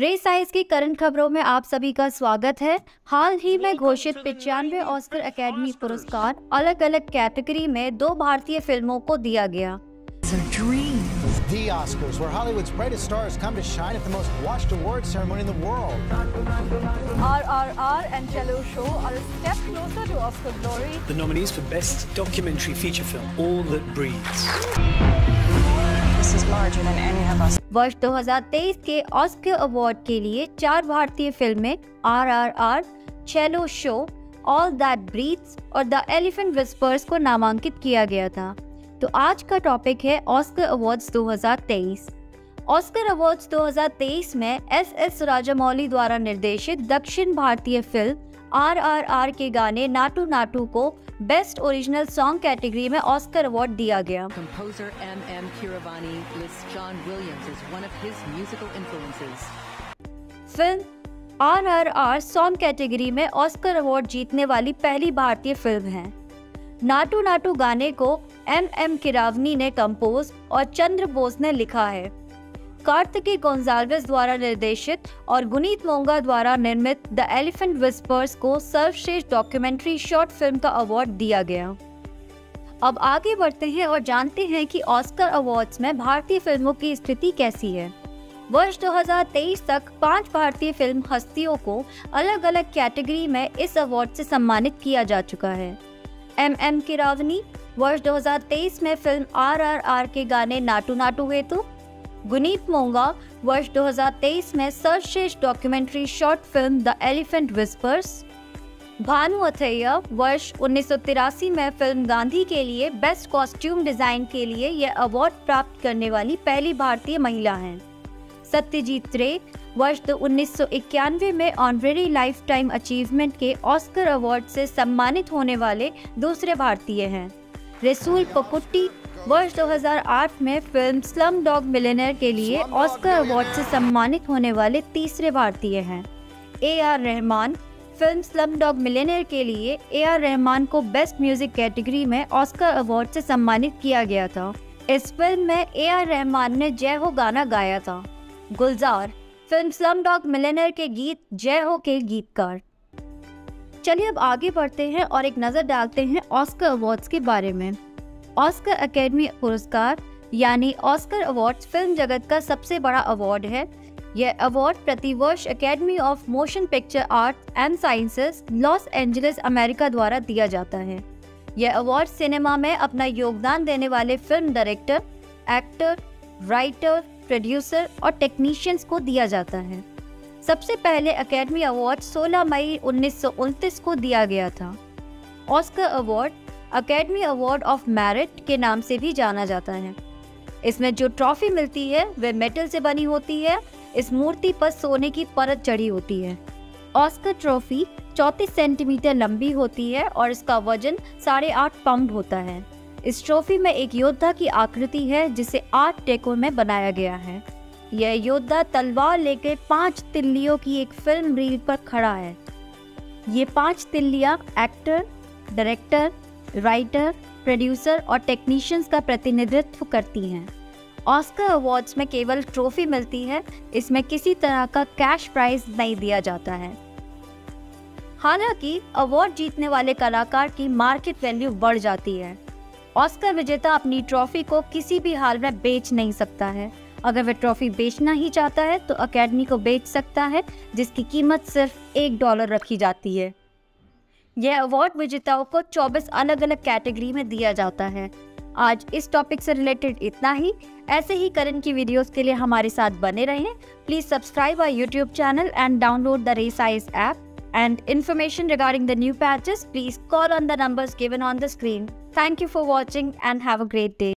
Race IAS की current खबरों में आप सभी का स्वागत है। हाल ही में घोषित 95 ऑस्कर अकेडमी पुरस्कार अलग अलग कैटेगरी में 2 भारतीय फिल्मों को दिया गया। RRR and Chhello Show are a step closer to Oscar glory. The nominees for best documentary feature film, All That Breathes. वर्ष 2023 के ऑस्कर अवार्ड के लिए 4 भारतीय फिल्में RRR, Chhello show, all that breathes और द एलिफेंट विस्पर्स को नामांकित किया गया था। तो आज का टॉपिक है ऑस्कर अवार्ड्स 2023। ऑस्कर अवार्ड्स 2023 में S.S. राजामौली द्वारा निर्देशित दक्षिण भारतीय फिल्म RRR के गाने नाटू नाटू को बेस्ट ओरिजिनल सॉन्ग कैटेगरी में ऑस्कर अवार्ड दिया गया। Composer M.M. Keeravani list John Williams as one of his musical influences. Film RRR song category में ऑस्कर अवार्ड जीतने वाली पहली भारतीय फिल्म है। नाटू नाटू गाने को M.M. किरावनी ने कंपोज और चंद्र बोस ने लिखा है। कार्तिकी गंजालवेस द्वारा निर्देशित और गुनीत मोंगा द्वारा निर्मित द एलिफेंट विस्पर्स को सर्वश्रेष्ठ डॉक्यूमेंट्री शॉर्ट फिल्म का अवार्ड दिया गया। अब आगे बढ़ते हैं और जानते हैं कि ऑस्कर अवार्ड्स में भारतीय फिल्मों की स्थिति कैसी है। वर्ष 2023 तक 5 भारतीय फिल्म हस्तियों को अलग अलग कैटेगरी में इस अवार्ड से सम्मानित किया जा चुका है। M.M. किरावनी वर्ष 2023 में फिल्म RRR के गाने नाटू नाटू हेतु, गुनीत मोंगा वर्ष 2023 में सर्वश्रेष्ठ documentary short film the elephant whispers, Bhanu Athaiya वर्ष 1983 में फिल्म गांधी के लिए बेस्ट कॉस्ट्यूम डिजाइन के लिए यह अवार्ड प्राप्त करने वाली पहली भारतीय महिला हैं। सत्यजीत रे वर्ष 1991 में ऑनरेरी लाइफ टाइम अचीवमेंट के ऑस्कर अवार्ड से सम्मानित होने वाले दूसरे भारतीय हैं। रसूल पोकुट्टी वर्ष 2008 में फिल्म स्लमडॉग मिलियनेयर के लिए ऑस्कर अवार्ड से सम्मानित होने वाले तीसरे भारतीय हैं। A.R. Rahman film slumdog millionaire के लिए A.R. रहमान को बेस्ट म्यूजिक कैटेगरी में ऑस्कर अवार्ड से सम्मानित किया गया था। इस फिल्म में A.R. रहमान ने जय हो गाना गाया था। गुलजार फिल्म स्लमडॉग मिलियनेयर के गीत जय हो के गीतकार। चलिए अब आगे बढ़ते हैं और एक नज़र डालते हैं ऑस्कर अवार्ड्स के बारे में। ऑस्कर अकेडमी पुरस्कार यानी ऑस्कर अवार्ड्स फिल्म जगत का सबसे बड़ा अवार्ड है। यह अवार्ड प्रतिवर्ष Academy of motion picture arts and sciences Los Angeles America द्वारा दिया जाता है। यह अवार्ड सिनेमा में अपना योगदान देने वाले film director, actor, writer, producer और टेक्नीशियंस को दिया जाता है। सबसे पहले अकेडमी अवार्ड 16 मई 1929 को दिया गया था। Oscar award Academy Award of merit के नाम से भी जाना जाता है। इसमें जो ट्रॉफी मिलती है वह मेटल से बनी होती है। इस मूर्ति पर सोने की परत चढ़ी होती है। ऑस्कर ट्रॉफी 34 सेंटीमीटर लंबी होती है और इसका वजन 8.5 पाउंड होता है। इस ट्रॉफी में एक योद्धा की आकृति है जिसे 8 टेकों में बनाया गया है। यह योद्धा तलवार लेकर 5 तिल्लियों की एक फिल्म रील पर खड़ा है। ये 5 तिल्लियाँ एक्टर, डायरेक्टर, राइटर, प्रोड्यूसर और टेक्नीशियंस का प्रतिनिधित्व करती हैं। ऑस्कर अवार्ड्स में केवल ट्रॉफी मिलती है, इसमें किसी तरह का कैश प्राइज नहीं दिया जाता है। हालांकि अवार्ड जीतने वाले कलाकार की मार्केट वैल्यू बढ़ जाती है। ऑस्कर विजेता अपनी ट्रॉफी को किसी भी हाल में बेच नहीं सकता है। अगर वह ट्रॉफी बेचना ही चाहता है तो अकेडमी को बेच सकता है, जिसकी कीमत सिर्फ $1 रखी जाती है। यह अवार्ड विजेताओं को 24 अलग अलग कैटेगरी में दिया जाता है। आज इस टॉपिक से रिलेटेड इतना ही। ऐसे ही करंट की वीडियोस के लिए हमारे साथ बने रहें। Please subscribe our YouTube channel and download the Race IAS app and information regarding the new patches please call on the numbers given on the screen. Thank you for watching and have a great day.